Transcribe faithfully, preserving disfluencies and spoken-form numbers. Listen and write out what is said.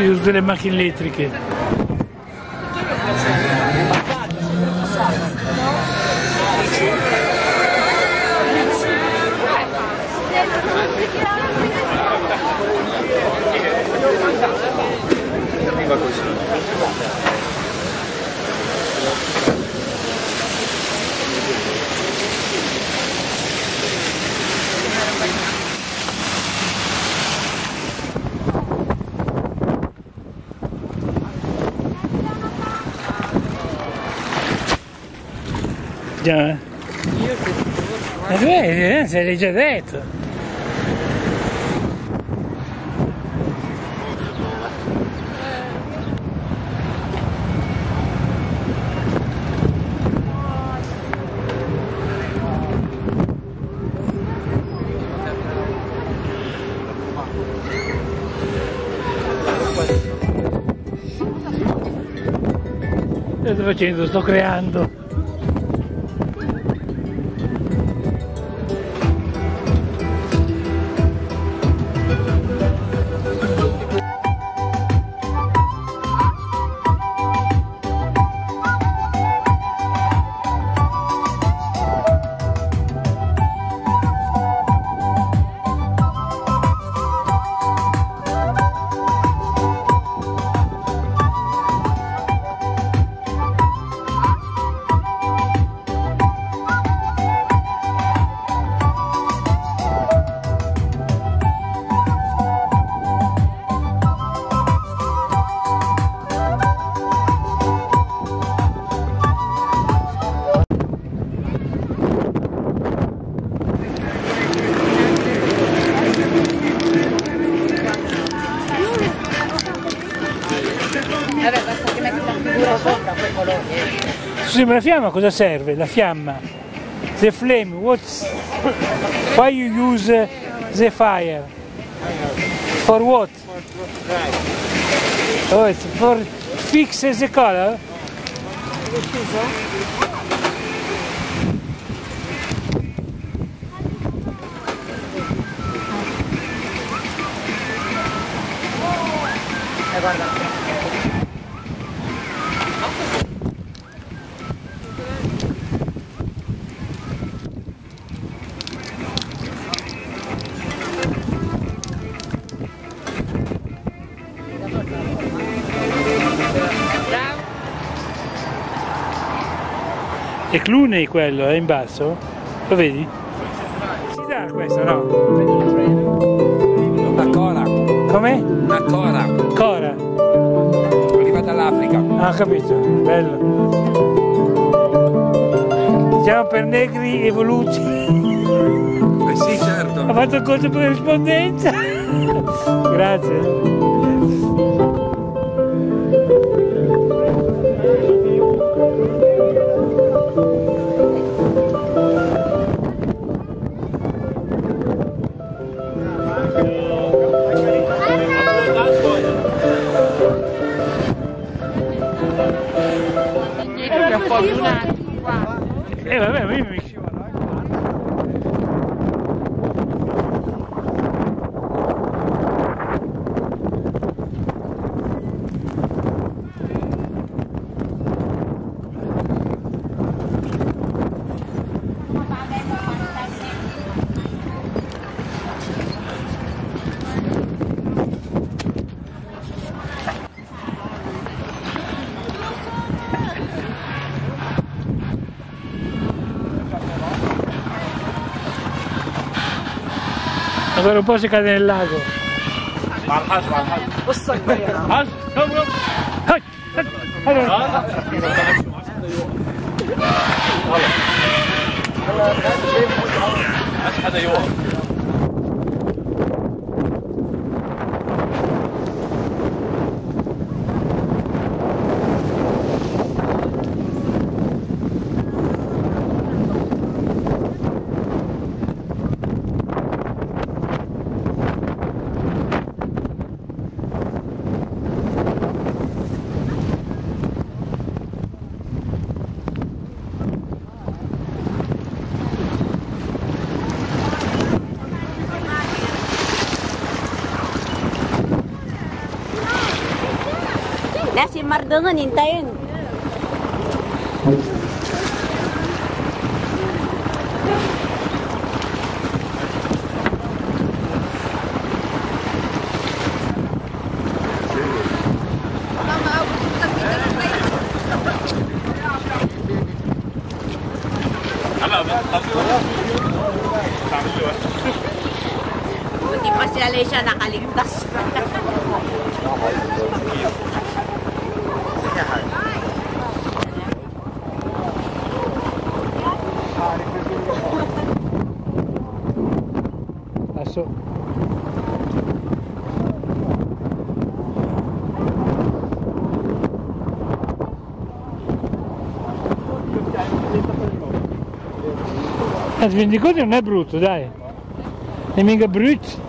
io uso delle macchine elettriche. Arriva così. Già. Io che ti vedi, eh, se l'hai già detto. Cosa sto facendo? Sto creando. Scusi, ma la fiamma cosa serve? La fiamma? The flame, what's... Why you use the fire? For what? Oh, it's for fix the color? Eh, guarda. È Clooney quello, è in basso? Lo vedi? Si dà questo, no? La Cora. Come? La Cora. Cora. Arriva dall'Africa. Ah, ho capito, bello. Siamo per negri evoluti. Eh sì, certo. Ha fatto il corso per corrispondenza. Grazie. Eh vabbè, a me mi scivolo, eh, ancora un po' si cade nel lago. si Mardongon, hintayin. Buti pa si Alicia nakaligtas. Aso. Il vendicone non è brutto, dai, è mica brutto.